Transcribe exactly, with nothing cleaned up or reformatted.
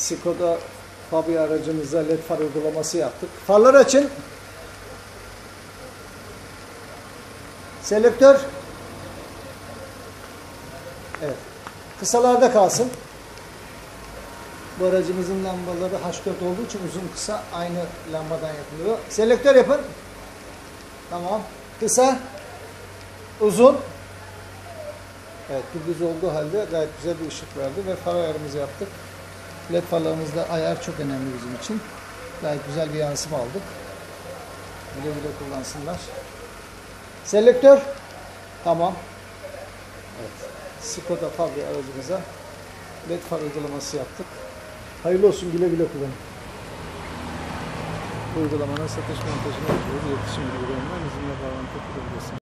Skoda Fabia aracımıza led far uygulaması yaptık. Farlar açın. Selektör. Evet. Kısalarda kalsın. Bu aracımızın lambaları H dört olduğu için uzun kısa aynı lambadan yapılıyor. Selektör yapın. Tamam. Kısa. Uzun. Evet, düz olduğu halde gayet güzel bir ışık verdi ve far ayarımızı yaptık. Led farlarımızda ayar çok önemli bizim için. Gayet güzel bir yansıma aldık. Güle güle kullansınlar. Selektör. Tamam. Evet. Skoda Fabia aracımıza led far uygulaması yaptık. Hayırlı olsun, güle güle kullanın. Bu uygulamanın satış montajını yapıyoruz. İletişim bilgilerimden bizimle bağlantı kurabilirsiniz.